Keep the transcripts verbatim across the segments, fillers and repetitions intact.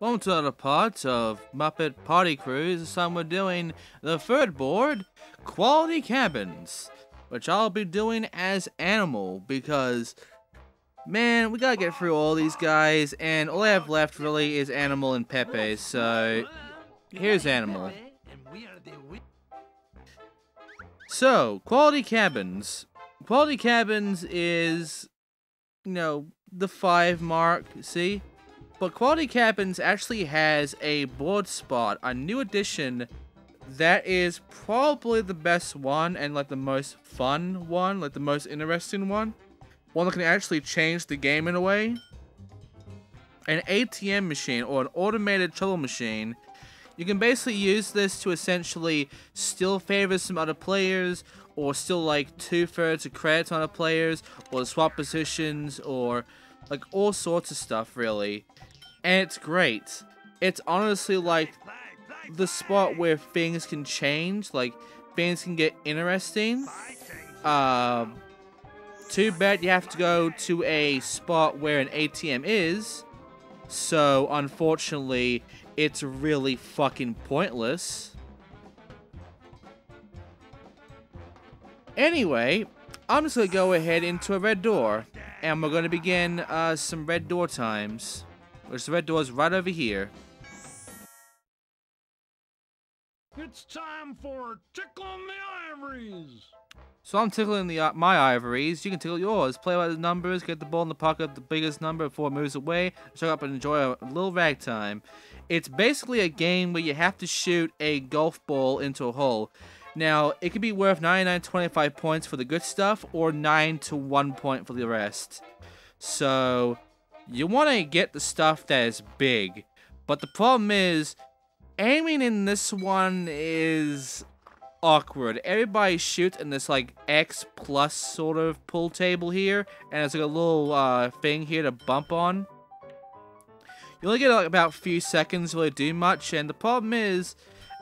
Welcome to another part of Muppet Party Cruise. This time we're doing the third board, Quality Cabins, which I'll be doing as Animal because, man, we gotta get through all these guys, and all I have left really is Animal and Pepe, so here's Animal. So, Quality Cabins. Quality Cabins is, you know, the five mark, see? But Quality Cabins actually has a board spot, a new addition that is probably the best one and like the most fun one, like the most interesting one. One that can actually change the game in a way. An A T M machine, or an automated trouble machine. You can basically use this to essentially still favor some other players, or still like two-thirds of credits on other players, or swap positions, or like all sorts of stuff really. And it's great. It's honestly like the spot where things can change, like things can get interesting. Um, too bad you have to go to a spot where an A T M is, so unfortunately it's really fucking pointless. Anyway, I'm just gonna go ahead into a red door, and we're gonna begin uh, some red door times. Which the red door's right over here. It's time for tickling the ivories. So I'm tickling the uh, my ivories. You can tickle yours. Play by the numbers. Get the ball in the pocket of the biggest number before it moves away. Shut up and enjoy a little ragtime. It's basically a game where you have to shoot a golf ball into a hole. Now, it could be worth ninety-nine twenty-five points for the good stuff, or nine to one point for the rest. So, you want to get the stuff that is big. But the problem is, aiming in this one is awkward. Everybody shoots in this, like, X plus sort of pull table here. And there's, like, a little uh, thing here to bump on. You only get, like, about a few seconds to really do much. And the problem is,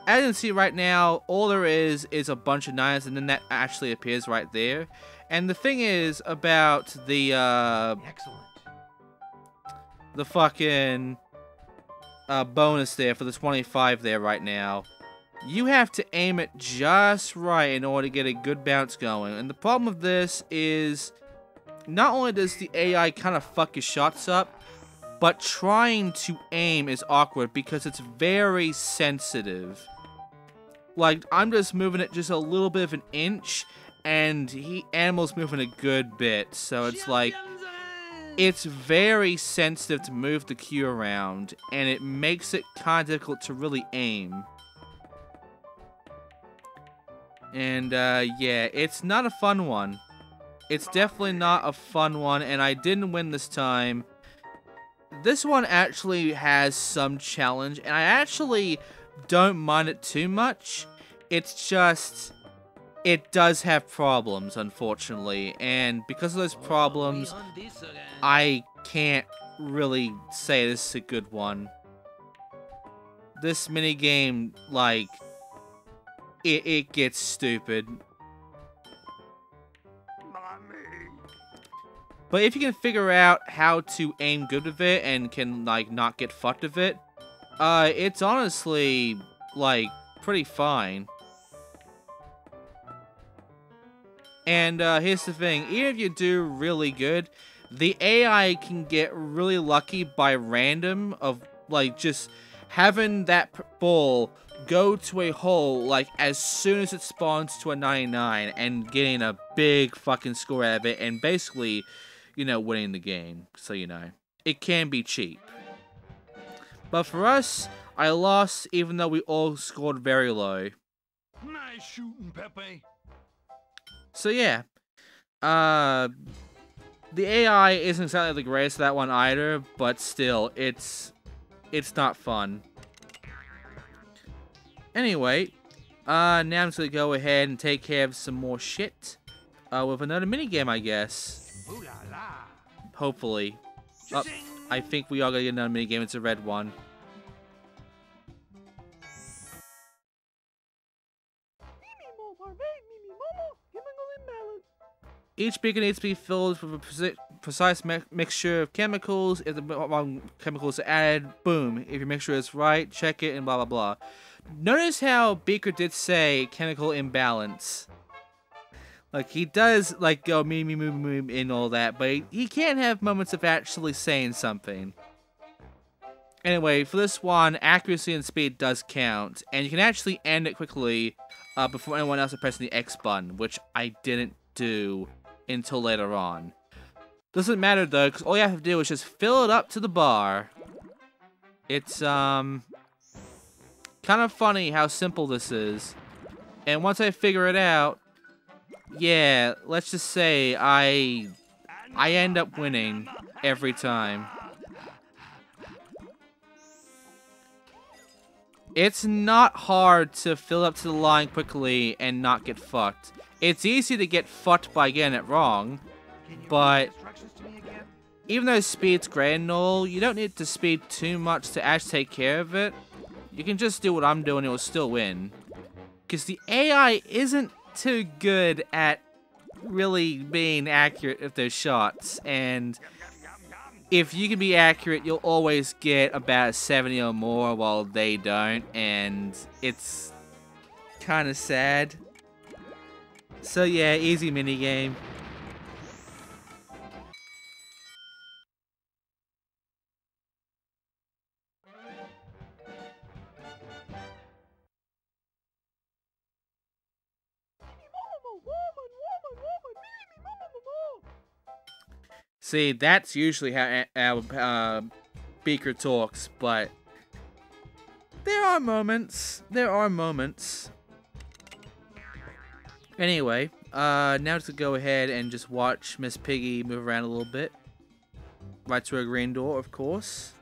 as you can see right now, all there is is a bunch of nines, and then that actually appears right there. And the thing is about the, uh... Excellent. The fucking uh, bonus there for the twenty-five there right now. You have to aim it just right in order to get a good bounce going. And the problem with this is, not only does the A I kind of fuck your shots up, but trying to aim is awkward because it's very sensitive. Like, I'm just moving it just a little bit of an inch, and he Animal's moving a good bit, so it's like, it's very sensitive to move the cue around, and it makes it kind of difficult to really aim. And uh, yeah, it's not a fun one. It's definitely not a fun one, and I didn't win this time. This one actually has some challenge, and I actually don't mind it too much. It's just, it does have problems, unfortunately, and because of those problems, I can't really say this is a good one. This minigame, like, it, it gets stupid. But if you can figure out how to aim good with it and can, like, not get fucked with it, uh, it's honestly, like, pretty fine. And, uh, here's the thing. Even if you do really good, the A I can get really lucky by random of, like, just having that ball go to a hole, like, as soon as it spawns to a ninety-nine and getting a big fucking score out of it and basically, you know, winning the game. So, you know, it can be cheap. But for us, I lost even though we all scored very low. Nice shooting, Pepe. So, yeah. Uh, the A I isn't exactly the greatest of that one either, but still, it's, it's not fun. Anyway, uh, now I'm just gonna go ahead and take care of some more shit. Uh, with another minigame, I guess. Ooh la la. Hopefully. Oh, I think we are gonna get another minigame. It's a red one. Each beaker needs to be filled with a precise mixture of chemicals. If the wrong chemicals are added, boom. If your mixture is right, check it and blah, blah, blah. Notice how Beaker did say chemical imbalance. Like, he does, like, go me, me, me, me, and all that, but he, he can't have moments of actually saying something. Anyway, for this one, accuracy and speed does count, and you can actually end it quickly uh, before anyone else is pressing the X button, which I didn't do until later on. Doesn't matter though, because all you have to do is just fill it up to the bar. It's um kind of funny how simple this is. And once I figure it out, yeah, let's just say I I end up winning every time. It's not hard to fill up to the line quickly and not get fucked. It's easy to get fucked by getting it wrong, but even though speed's great and all, you don't need to speed too much to actually take care of it. You can just do what I'm doing, it will still win. Because the A I isn't too good at really being accurate with those shots, and if you can be accurate, you'll always get about seventy or more while they don't, and it's kind of sad. So yeah, easy minigame. See, that's usually how uh, Beaker talks, but there are moments. There are moments. Anyway, uh, now to go ahead and just watch Miss Piggy move around a little bit. Right to a green door, of course.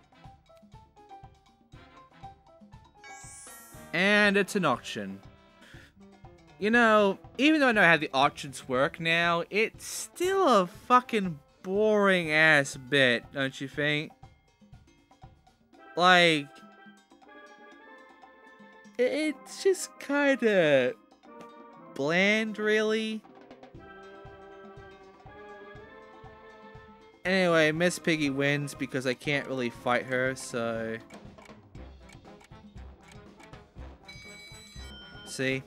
And it's an auction. You know, even though I know how the auctions work now, it's still a fucking boring ass bit, don't you think? Like, it's just kinda bland, really. Anyway, Miss Piggy wins because I can't really fight her, so... See?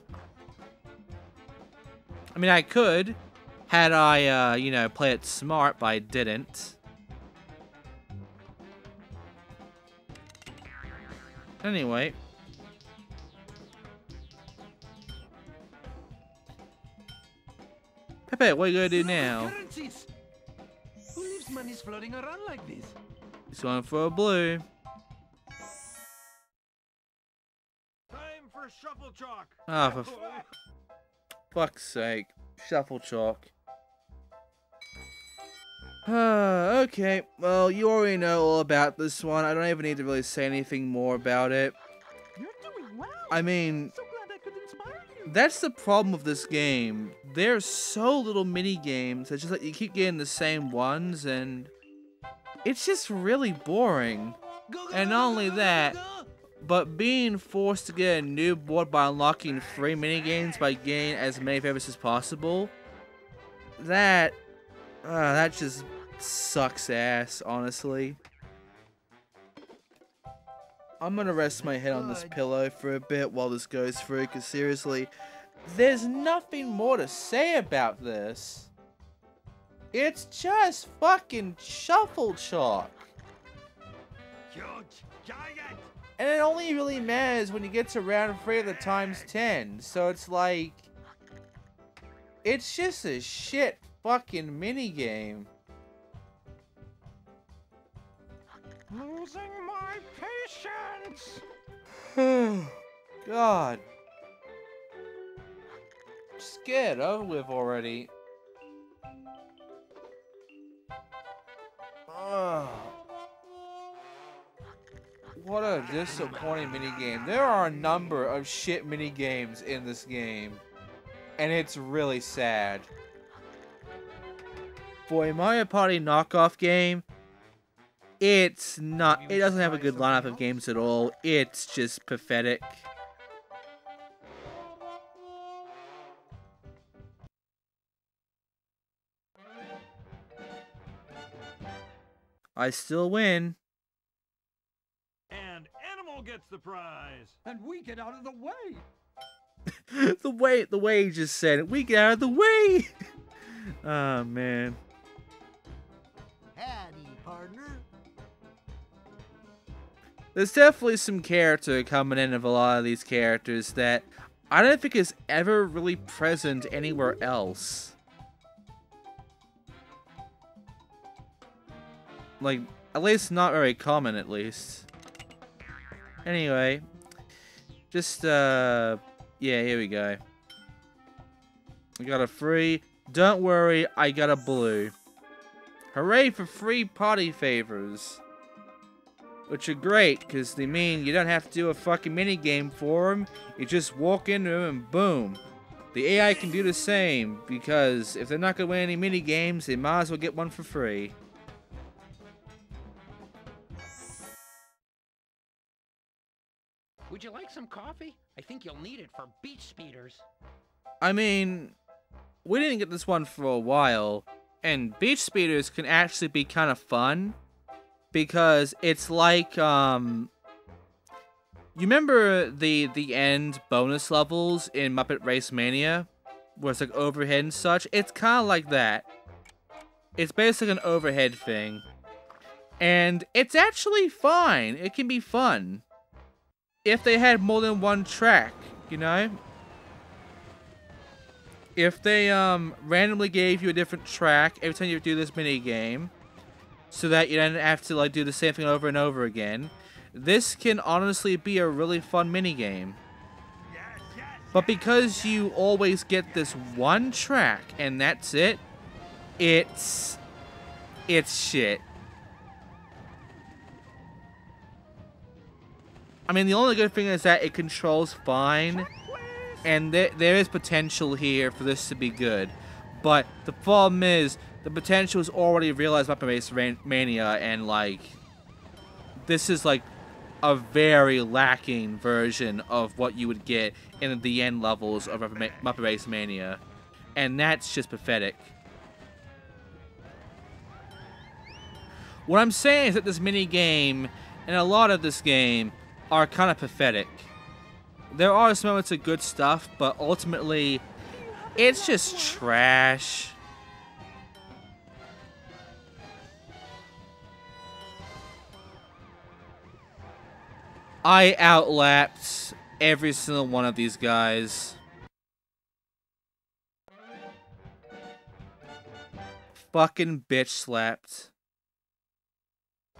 I mean, I could, had I, uh, you know, play it smart, but I didn't. Anyway... Pepe, what are you gonna do now? Who leaves monies floating around like this? He's going for a blue. Time for shuffle chalk. Ah, oh, for f fuck's sake, shuffle chalk. Uh, okay, well, you already know all about this one. I don't even need to really say anything more about it. You're doing well. I mean. So that's the problem with this game. There's so little mini games. It's just like you keep getting the same ones, and it's just really boring. And not only that, but being forced to get a new board by unlocking free mini games by getting as many favorites as possible. That uh, that just sucks ass, honestly. I'm gonna rest my head on this pillow for a bit while this goes through, because seriously, there's nothing more to say about this. It's just fucking shuffle chalk. And it only really matters when you get to round three of the times ten, so it's like... It's just a shit fucking minigame. Losing my patience! God. I'm scared over with already. Ugh. What a disappointing minigame. There are a number of shit minigames in this game, and it's really sad. For a Mario Party knockoff game, it's not, it doesn't have a good lineup of games at all. It's just pathetic. I still win. And Animal gets the prize. And we get out of the way. the way, the way he just said it. We get out of the way. Oh, man. Howdy, partner. There's definitely some character coming in of a lot of these characters that I don't think is ever really present anywhere else. Like, at least not very common, at least. Anyway, just, uh, yeah, here we go. We got a free, don't worry, I got a blue. Hooray for free party favors. Which are great, because they mean you don't have to do a fucking minigame for them. You just walk into them and boom. The A I can do the same, because if they're not going to win any minigames, they might as well get one for free. Would you like some coffee? I think you'll need it for beach speeders. I mean, we didn't get this one for a while, and beach speeders can actually be kind of fun. Because it's like, um, you remember the the end bonus levels in Muppet Race Mania, where it's like overhead and such? It's kind of like that. It's basically an overhead thing. And it's actually fine. It can be fun. If they had more than one track, you know? If they, um, randomly gave you a different track every time you do this minigame, so that you don't have to like do the same thing over and over again. This can honestly be a really fun minigame. But because you always get this one track and that's it, it's it's shit. I mean, the only good thing is that it controls fine, and there, there is potential here for this to be good. But the problem is, the potential is already realized by Muppet Race Mania, and like, this is like a very lacking version of what you would get in the end levels of Muppet Race Mania, and that's just pathetic. What I'm saying is that this mini game and a lot of this game are kind of pathetic. There are some moments of good stuff, but ultimately, it's just trash. I outlapped every single one of these guys. Fucking bitch slapped.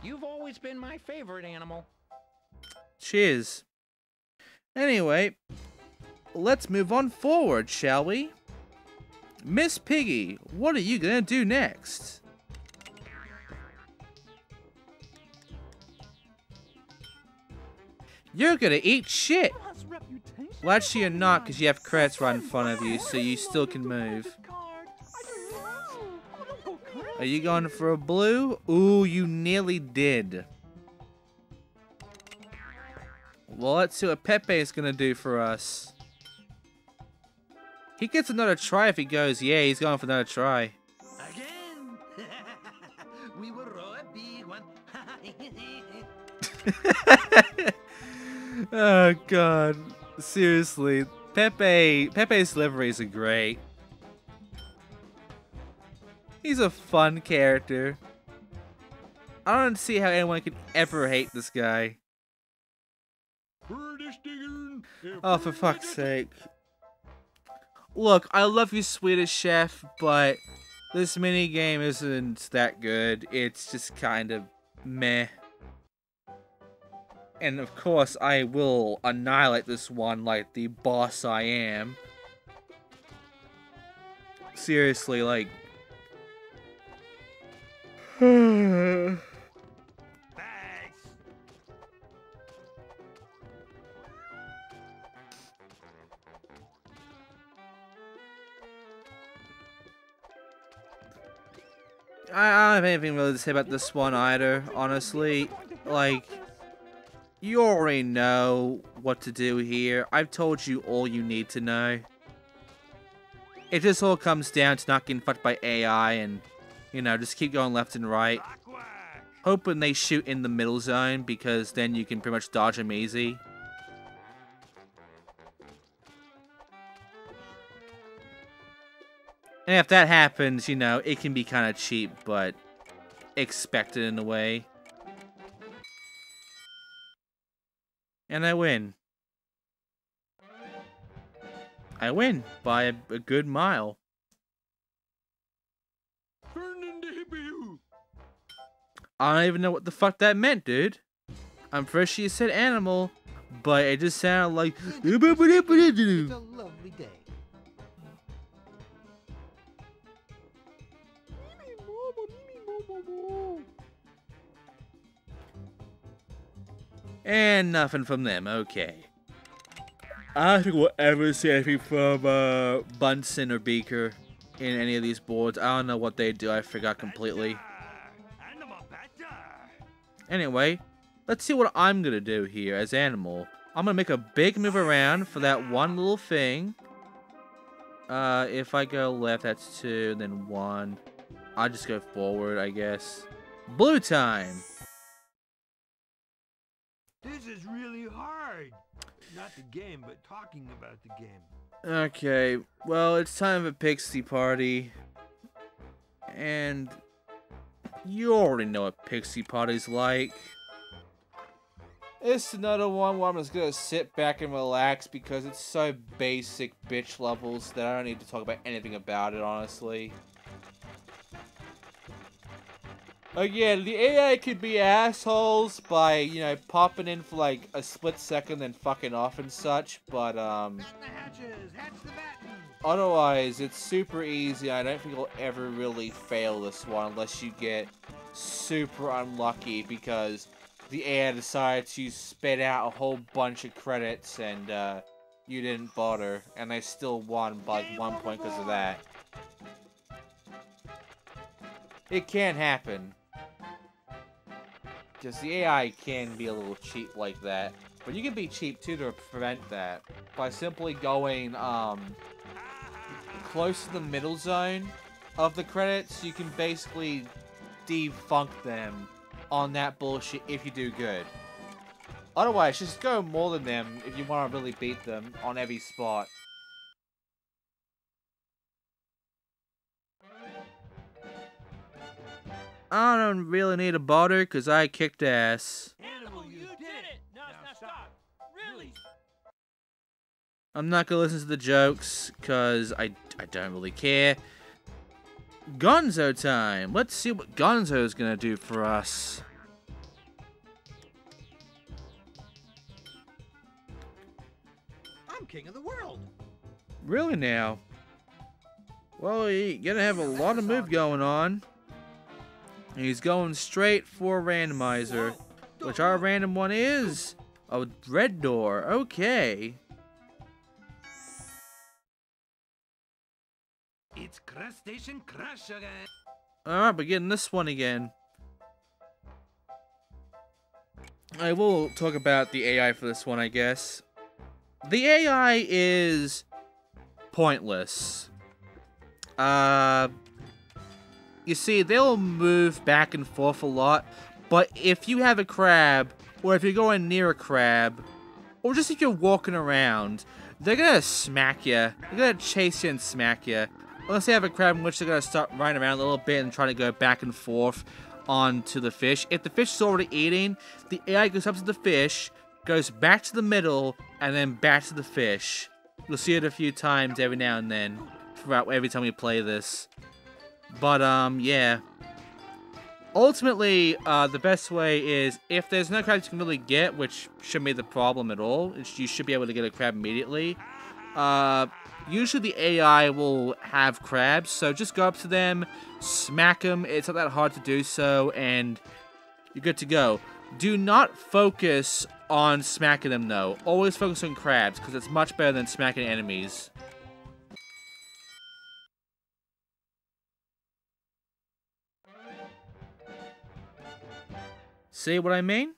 You've always been my favorite, Animal. Cheers. Anyway, let's move on forward, shall we? Miss Piggy, what are you gonna do next? You're gonna eat shit! Well, actually you're not, because you have credits right in front of you, so you still can move. Are you going for a blue? Ooh, you nearly did. Well, let's see what Pepe is gonna do for us. He gets another try if he goes. Yeah, he's going for another try. Again. We were all a big one. Oh god. Seriously. Pepe Pepe's liveries are great. He's a fun character. I don't see how anyone could ever hate this guy. Oh, for fuck's sake. Look, I love you, Swedish Chef, but this minigame isn't that good. It's just kind of meh. And of course, I will annihilate this one like the boss I am. Seriously, like... Thanks. I, I don't have anything really to say about this one either, honestly. Like... You already know what to do here. I've told you all you need to know. It just all comes down to not getting fucked by A I and, you know, just keep going left and right. hoping they shoot in the middle zone, because then you can pretty much dodge them easy. And if that happens, you know, it can be kind of cheap, but expected in a way. And I win. I win by a, a good mile. I don't even know what the fuck that meant, dude. I'm pretty sure you said animal, but it just sounded like... It's a lovely day. And nothing from them, okay. I think we'll ever see anything from uh, Bunsen or Beaker in any of these boards. I don't know what they do, I forgot completely. Anyway, let's see what I'm gonna do here as Animal. I'm gonna make a big move around for that one little thing. Uh, if I go left, that's two, then one. I'll just go forward, I guess. Blue time! This is really hard. Not the game, but talking about the game. Okay, well, it's time for a pixie party. And... you already know what pixie party's like. It's another one where I'm just gonna sit back and relax because it's so basic bitch levels that I don't need to talk about anything about it, honestly. Again, the A I could be assholes by, you know, popping in for like a split second then fucking off and such, but um... Bat the hatches, hatch the bat. Otherwise, it's super easy. I don't think you'll ever really fail this one unless you get super unlucky because the A I decided to spit out a whole bunch of credits and uh, you didn't bother, and they still won by like, one point because of that. It can happen. Just the A I can be a little cheap like that, but you can be cheap too to prevent that by simply going um, close to the middle zone of the credits. You can basically defunk them on that bullshit if you do good. Otherwise, just go more than them if you want to really beat them on every spot. I don't really need a bother because I kicked ass. Animal, you did it! No, now stop. Really? I'm not gonna listen to the jokes because I, I don't really care. Gonzo time! Let's see what Gonzo's gonna do for us. I'm king of the world! Really now? Well, you're gonna have a lot of move going on. He's going straight for a randomizer, which our random one is a red door. Okay. It's crustacean crush again. All right, we're getting this one again. I will talk about the A I for this one, I guess. The A I is pointless. Uh. You see, they'll move back and forth a lot, but if you have a crab, or if you're going near a crab, or just if you're walking around, they're gonna smack you. They're gonna chase you and smack you. Unless they have a crab in which they're gonna start running around a little bit and trying to go back and forth onto the fish. If the fish is already eating, the A I goes up to the fish, goes back to the middle, and then back to the fish. You'll see it a few times every now and then, throughout every time we play this. But, um, yeah. Ultimately, uh, the best way is, if there's no crabs you can really get, which shouldn't be the problem at all, it's, you should be able to get a crab immediately. Uh, usually the A I will have crabs, so just go up to them, smack them, it's not that hard to do so, and you're good to go. Do not focus on smacking them, though. Always focus on crabs, because it's much better than smacking enemies. See what I mean?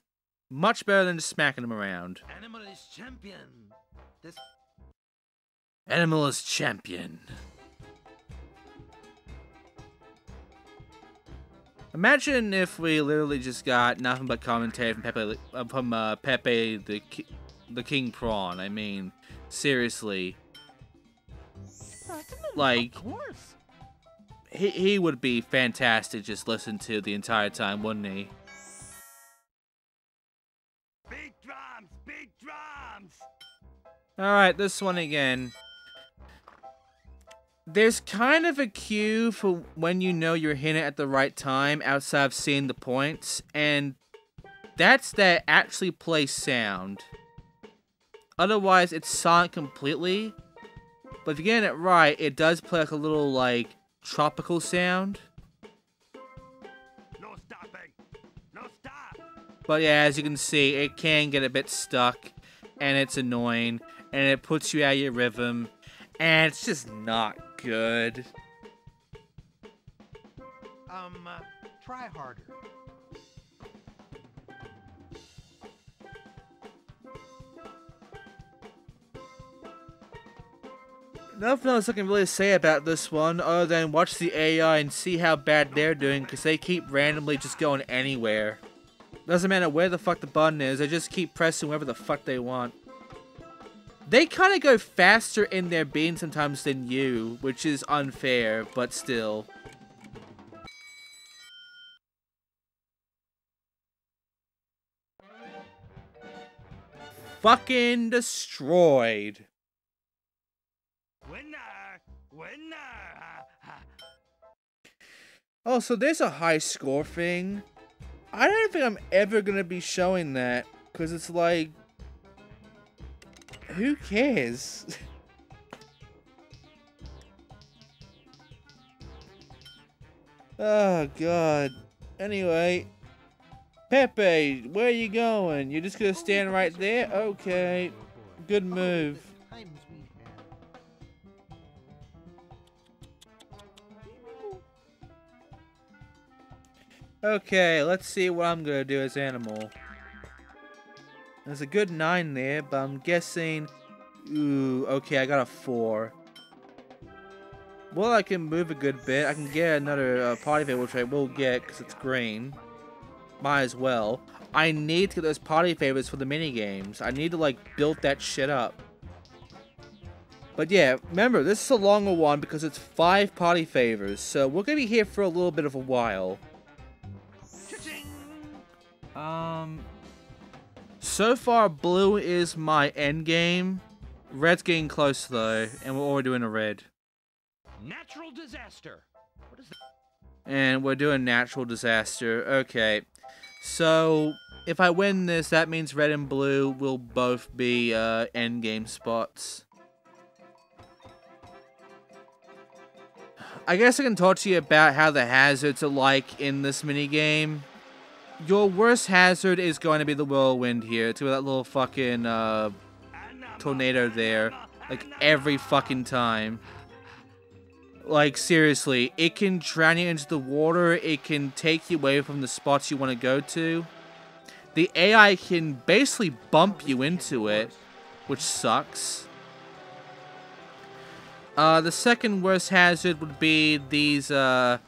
Much better than just smacking them around. Animal is champion. This Animal is champion. Imagine if we literally just got nothing but commentary from Pepe, from uh, Pepe the ki the King Prawn. I mean, seriously, like, of course. he he would be fantastic. Just listen to the entire time, wouldn't he? Big drums, big drums. All right, this one again. There's kind of a cue for when you know you're hitting it at the right time outside of seeing the points, and that's that actually play sound. Otherwise, it's silent completely, but if you're getting it right, it does play like a little, like, tropical sound. No stopping. No stop. But yeah, as you can see, it can get a bit stuck, and it's annoying, and it puts you out of your rhythm, and it's just not good. Um, uh, try harder. Nothing else I can really say about this one other than watch the A I and see how bad they're doing, because they keep randomly just going anywhere. Doesn't matter where the fuck the button is, they just keep pressing wherever the fuck they want. They kind of go faster in their beam sometimes than you, which is unfair, but still. Fucking destroyed. Winner! Winner! Oh, so there's a high score thing. I don't think I'm ever going to be showing that, because it's like... who cares? Oh, God. Anyway. Pepe, where are you going? You're just gonna stand right there? Okay. Good move. Okay, let's see what I'm gonna do as Animal. There's a good nine there, but I'm guessing... ooh, okay, I got a four. Well, I can move a good bit. I can get another uh, party favor, which I will get because it's green. Might as well. I need to get those party favors for the minigames. I need to, like, build that shit up. But yeah, remember, this is a longer one because it's five party favors, so we're going to be here for a little bit of a while. Um... So far, blue is my end game. Red's getting close though, and we're already doing a red. Natural disaster. What is that? And we're doing natural disaster. Okay, so if I win this, that means red and blue will both be uh, end game spots. I guess I can talk to you about how the hazards are like in this mini game. Your worst hazard is going to be the whirlwind here. It's going to be that little fucking uh, tornado there. Like, every fucking time. Like, seriously. It can drown you into the water. It can take you away from the spots you want to go to. The A I can basically bump you into it, which sucks. Uh, the second worst hazard would be these... Uh,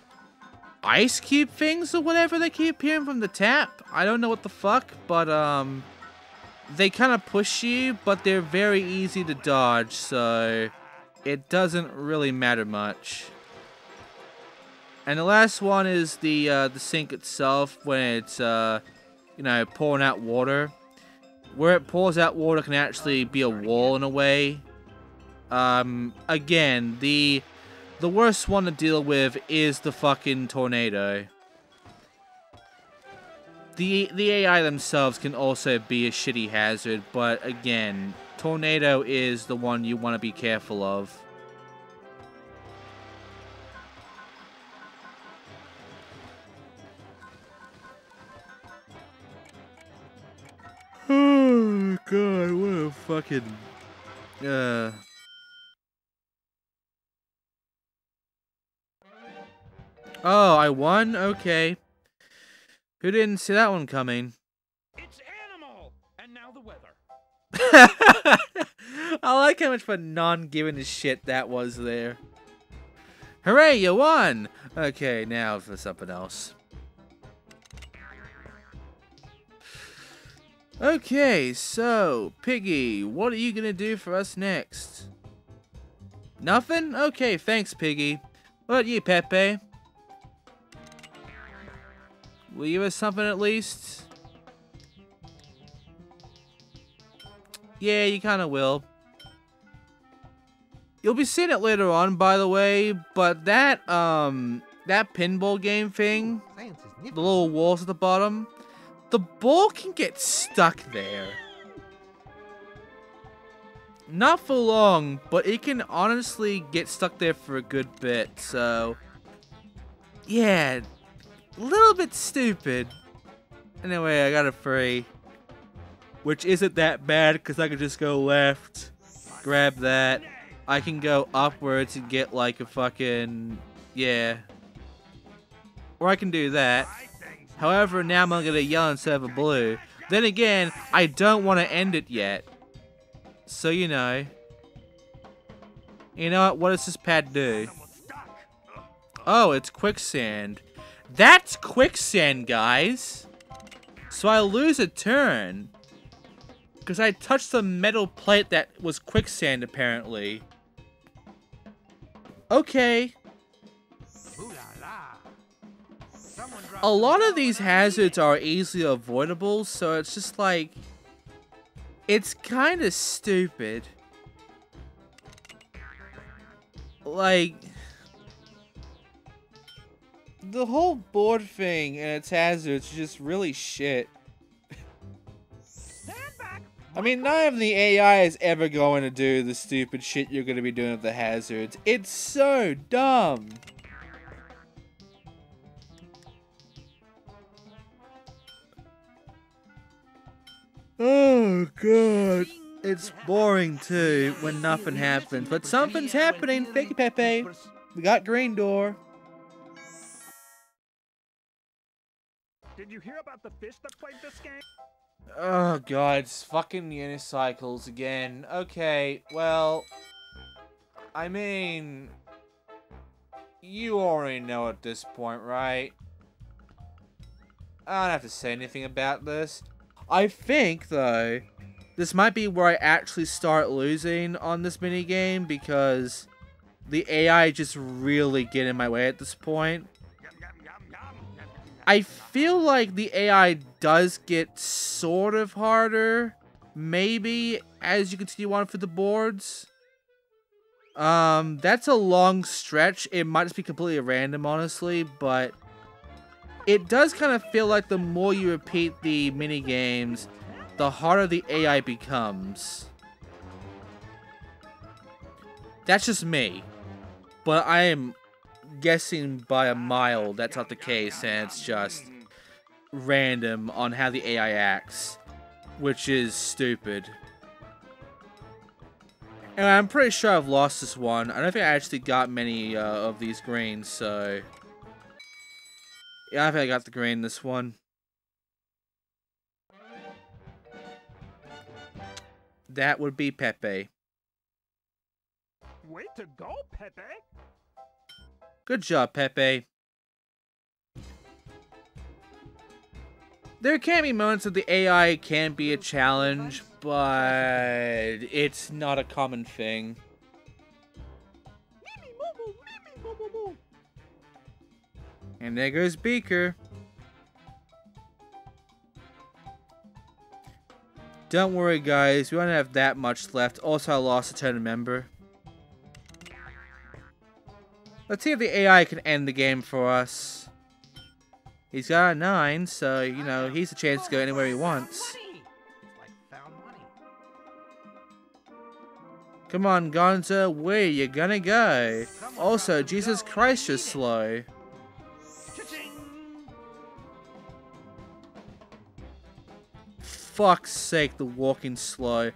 ice cube things or whatever they keep hearing from the tap. I don't know what the fuck, but um they kind of push you, but they're very easy to dodge, so it doesn't really matter much. And the last one is the uh, the sink itself, when it's uh you know, pouring out water. Where it pours out water can actually be a wall in a way. Um again, the The worst one to deal with is the fucking tornado. The the A I themselves can also be a shitty hazard, but again, tornado is the one you want to be careful of. Oh God, what a fucking... Uh... Oh, I won? Okay. Who didn't see that one coming? It's Animal! And now the weather. I like how much of a non-giving a shit that was there. Hooray, you won! Okay, now for something else. Okay, so, Piggy, what are you gonna do for us next? Nothing? Okay, thanks, Piggy. What about you, Pepe? Will you give us something at least? Yeah, you kinda will. You'll be seeing it later on, by the way, but that, um, that pinball game thing, the little walls at the bottom, the ball can get stuck there. Not for long, but it can honestly get stuck there for a good bit, so... yeah, a little bit stupid. Anyway, I got a free, which isn't that bad, because I could just go left, grab that. I can go upwards and get like a fucking... yeah. Or I can do that. However, now I'm gonna get a yellow instead of a blue. Then again, I don't want to end it yet. So, you know. You know what? What does this pad do? Oh, it's quicksand. That's quicksand, guys! So I lose a turn. Because I touched the metal plate that was quicksand, apparently. Okay. A lot of these hazards are easily avoidable, so it's just like... it's kind of stupid. Like... the whole board thing and its hazards is just really shit. I mean, none of the A I is ever going to do the stupid shit you're going to be doing with the hazards. It's so dumb. Oh, God. It's boring, too, when nothing happens. But something's happening. Thank you, Pepe. We got green door. Did you hear about the fish that played this game? Oh god, it's fucking unicycles again. Okay, well... I mean... you already know at this point, right? I don't have to say anything about this. I think, though, this might be where I actually start losing on this minigame, because the A I just really get in my way at this point. I feel like the A I does get sort of harder, maybe, as you continue on for the boards. Um, that's a long stretch. It might just be completely random, honestly, but it does kind of feel like the more you repeat the mini games, the harder the A I becomes. That's just me, but I am guessing by a mile that's not the case, and it's just random on how the A I acts, which is stupid. And I'm pretty sure I've lost this one. I don't think I actually got many uh, of these greens, so yeah, I think I got the green this one. That would be Pepe. Way to go, Pepe. Good job, Pepe. There can be moments that the A I can be a challenge, but it's not a common thing. And there goes Beaker. Don't worry, guys. We don't have that much left. Also, I lost a turn member. Let's see if the A I can end the game for us. He's got a nine, so, you know, he's a chance to go anywhere he wants. Come on, Gonzo, where are you gonna go? Also, Jesus Christ, you're slow. Fuck's sake, the walking slow.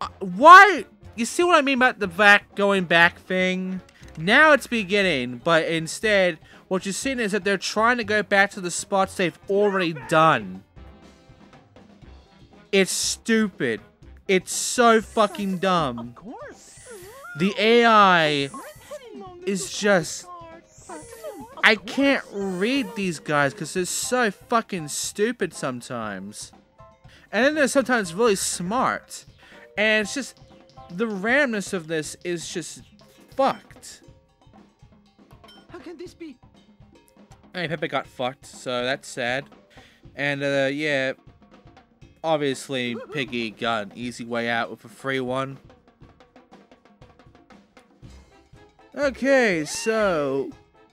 Uh, why? You see what I mean about the back going back thing? Now it's beginning, but instead, what you're seeing is that they're trying to go back to the spots they've already done. It's stupid. It's so fucking dumb. The A I is just... I can't read these guys because they're so fucking stupid sometimes. And then there's sometimes really smart. And it's just, the randomness of this is just fucked. How can this be? Hey, Pepe got fucked, so that's sad. And, uh, yeah. Obviously, Piggy got an easy way out with a free one. Okay, so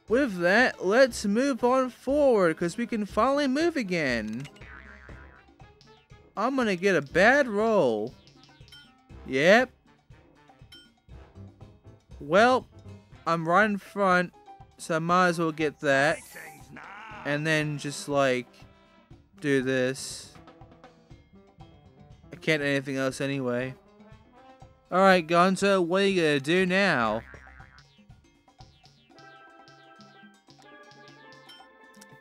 with that, let's move on forward because we can finally move again. I'm gonna get a bad roll. Yep. Well, I'm right in front, so I might as well get that. And then just like do this. I can't do anything else anyway. Alright, Gonzo, what are you gonna do now?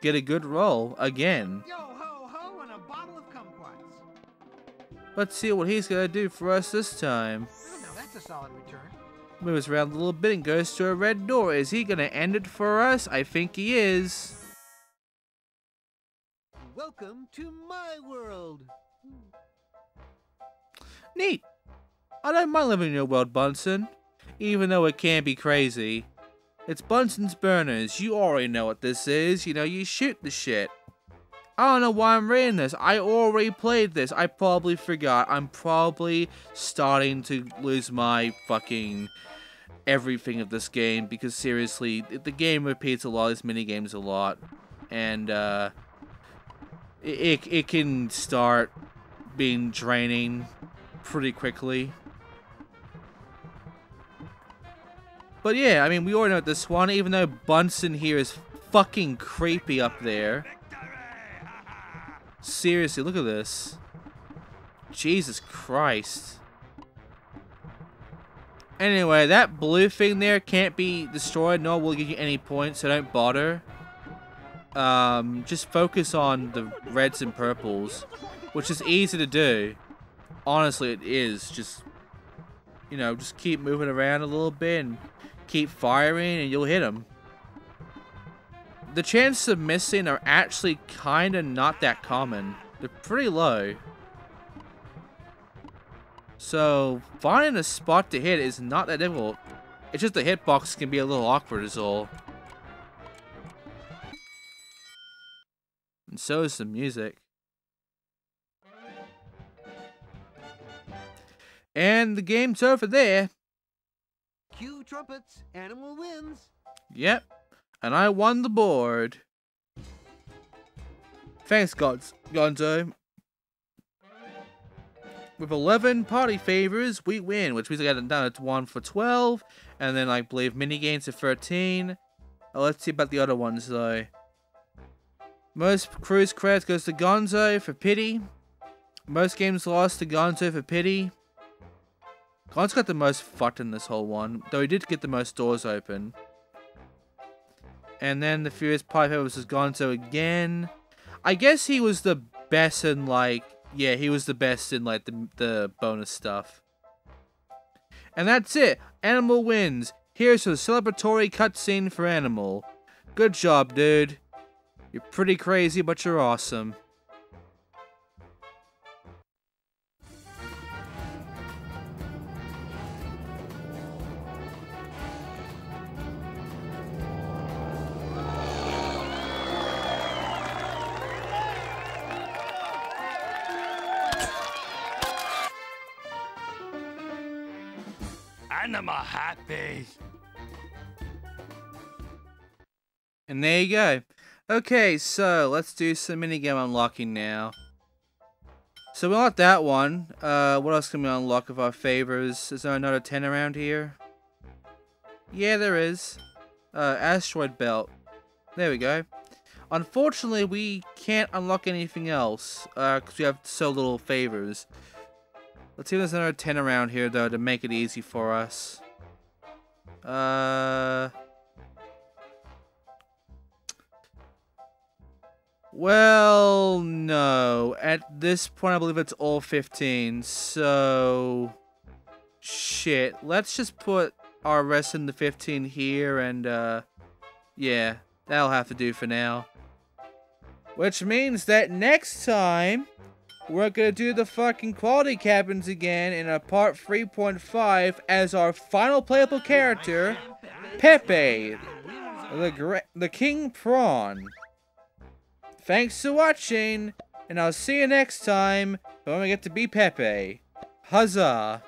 Get a good roll again. Yo, ho, ho, and a bottle of kumquats. Let's see what he's gonna do for us this time. Oh, no, that's a solid return. Moves around a little bit and goes to a red door. Is he gonna end it for us? I think he is. Welcome to my world. Neat. I don't mind living in your world, Bunsen, even though it can be crazy. It's Bunsen's Burners. You already know what this is. You know, you shoot the shit. I don't know why I'm reading this. I already played this. I probably forgot. I'm probably starting to lose my fucking everything of this game. Because seriously, the game repeats a lot. These minigames a lot. And, uh... It, it can start being draining pretty quickly. But yeah, I mean, we already know this one, even though Bunsen here is fucking creepy up there. Seriously, look at this. Jesus Christ. Anyway, that blue thing there can't be destroyed, nor will give you any points, so don't bother. Um, just focus on the reds and purples, which is easy to do. Honestly, it is. Just, you know, just keep moving around a little bit and keep firing and you'll hit them. The chances of missing are actually kind of not that common. They're pretty low. So finding a spot to hit is not that difficult. It's just the hitbox can be a little awkward is all. And so is the music. And the game's over there. Cue trumpets, Animal wins. Yep, and I won the board. Thanks, Gonzo. With eleven party favors, we win, which means I got it down at one for twelve, and then I believe mini games at thirteen. Oh, let's see about the other ones though. Most cruise credits goes to Gonzo for pity. Most games lost to Gonzo for pity. Gonzo got the most fucked in this whole one, though he did get the most doors open. And then the Furious Pipe was Gonzo again. I guess he was the best in like, yeah, he was the best in like the, the bonus stuff. And that's it. Animal wins. Here's a celebratory cutscene for Animal. Good job, dude. You're pretty crazy, but you're awesome. Animal happy. And there you go. Okay, so let's do some minigame unlocking now. So we unlocked that one. Uh, what else can we unlock of our favors? Is there another ten around here? Yeah, there is. Uh, asteroid belt. There we go. Unfortunately, we can't unlock anything else because uh, we have so little favors. Let's see if there's another ten around here, though, to make it easy for us. Uh... Well, no. At this point, I believe it's all fifteen, so... Shit. Let's just put our rest in the fifteen here, and, uh... yeah, that'll have to do for now. Which means that next time... we're gonna do the fucking Quality Cabins again in a part three point five as our final playable character, Pepe, the great, the King Prawn. Thanks for watching, and I'll see you next time when we get to be Pepe. Huzzah!